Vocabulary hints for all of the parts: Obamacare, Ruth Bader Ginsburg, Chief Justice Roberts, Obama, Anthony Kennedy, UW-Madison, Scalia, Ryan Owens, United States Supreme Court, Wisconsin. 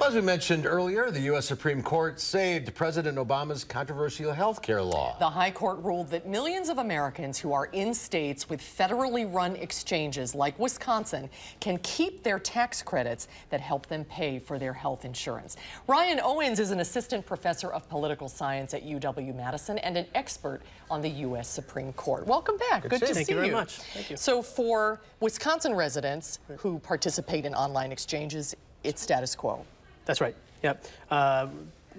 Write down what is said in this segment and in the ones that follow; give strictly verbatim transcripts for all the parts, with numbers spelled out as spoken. Well, as we mentioned earlier, the U S Supreme Court saved President Obama's controversial health care law. The High Court ruled that millions of Americans who are in states with federally run exchanges like Wisconsin can keep their tax credits that help them pay for their health insurance. Ryan Owens is an assistant professor of political science at U W Madison and an expert on the U S Supreme Court. Welcome back. Good, Good to see you. Thank you very much. Thank you. So for Wisconsin residents who participate in online exchanges, it's status quo. That's right. Yep. Uh,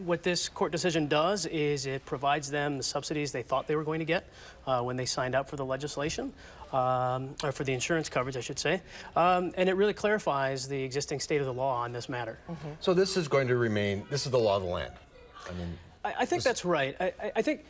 what this court decision does is it provides them the subsidies they thought they were going to get uh, when they signed up for the legislation, um, or for the insurance coverage, I should say. Um, and it really clarifies the existing state of the law on this matter. Mm-hmm. So this is going to remain, this is the law of the land. I mean, I, I think that's right. I, I think,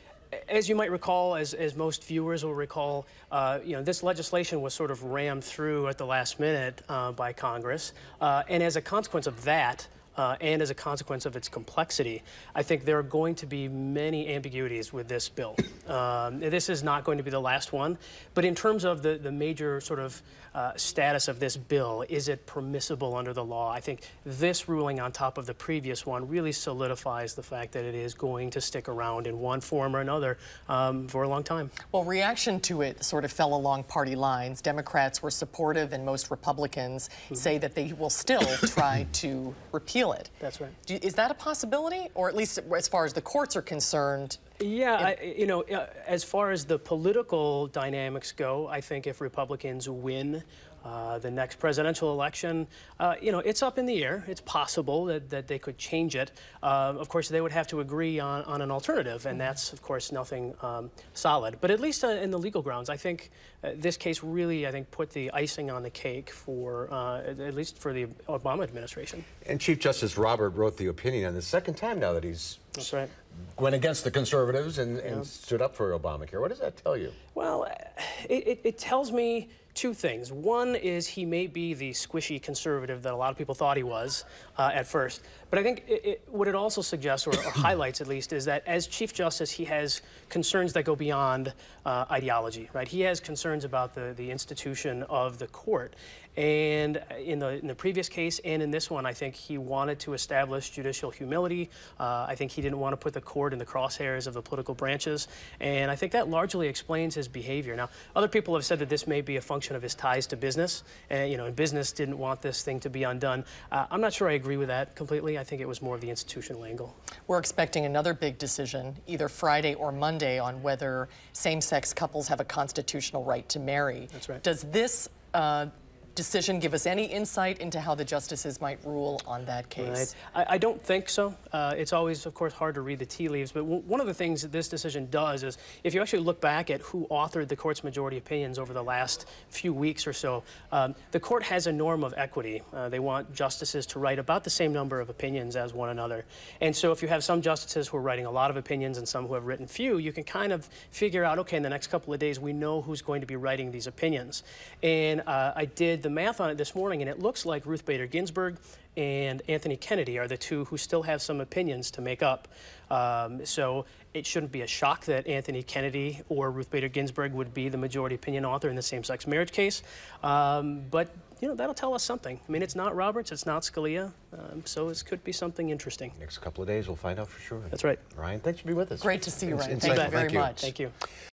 as you might recall, as, as most viewers will recall, uh, you know, this legislation was sort of rammed through at the last minute uh, by Congress. Uh, and as a consequence of that, Uh, and as a consequence of its complexity, I think there are going to be many ambiguities with this bill. Um, this is not going to be the last one, but in terms of the, the major sort of uh, status of this bill, is it permissible under the law? I think this ruling on top of the previous one really solidifies the fact that it is going to stick around in one form or another um, for a long time. Well, reaction to it sort of fell along party lines. Democrats were supportive, and most Republicans mm-hmm. say that they will still try to repeal it. That's right. Do, is that a possibility, or at least as far as the courts are concerned? Yeah, I, you know, as far as the political dynamics go, I think if Republicans win uh, the next presidential election, uh, you know, it's up in the air. It's possible that, that they could change it. Uh, of course, they would have to agree on, on an alternative, and that's, of course, nothing um, solid. But at least uh, in the legal grounds, I think uh, this case really, I think, put the icing on the cake for, uh, at least for the Obama administration. And Chief Justice Roberts wrote the opinion on the second time now that he's That's right. went against the conservatives and, and yeah. stood up for Obamacare. What does that tell you? Well, it, it, it tells me two things. One is he may be the squishy conservative that a lot of people thought he was uh, at first. But I think it, it, what it also suggests, or, or highlights at least, is that as Chief Justice, he has concerns that go beyond uh, ideology, right? He has concerns about the, the institution of the court. And in the, in the previous case and in this one, I think he wanted to establish judicial humility. Uh, I think he didn't want to put the court in the crosshairs of the political branches. And I think that largely explains his behavior. Now, other people have said that this may be a function of his ties to business, and you know, and business didn't want this thing to be undone. Uh, I'm not sure I agree with that completely. I think it was more of the institutional angle. We're expecting another big decision, either Friday or Monday, on whether same-sex couples have a constitutional right to marry. That's right. Does this uh, decision give us any insight into how the justices might rule on that case? Right. I, I don't think so. Uh, it's always, of course, hard to read the tea leaves, but w one of the things that this decision does is, if you actually look back at who authored the court's majority opinions over the last few weeks or so, um, the court has a norm of equity. Uh, they want justices to write about the same number of opinions as one another. And so if you have some justices who are writing a lot of opinions and some who have written few, you can kind of figure out, okay, in the next couple of days, we know who's going to be writing these opinions. And uh, I did the math on it this morning, and it looks like Ruth Bader Ginsburg and Anthony Kennedy are the two who still have some opinions to make up. Um, so it shouldn't be a shock that Anthony Kennedy or Ruth Bader Ginsburg would be the majority opinion author in the same-sex marriage case. Um, but, you know, that'll tell us something. I mean, it's not Roberts, it's not Scalia, um, so it could be something interesting. Next couple of days, we'll find out for sure. That's right. Ryan, thanks for being with us. Great to see you, Ryan. Thank you very much. Thank you.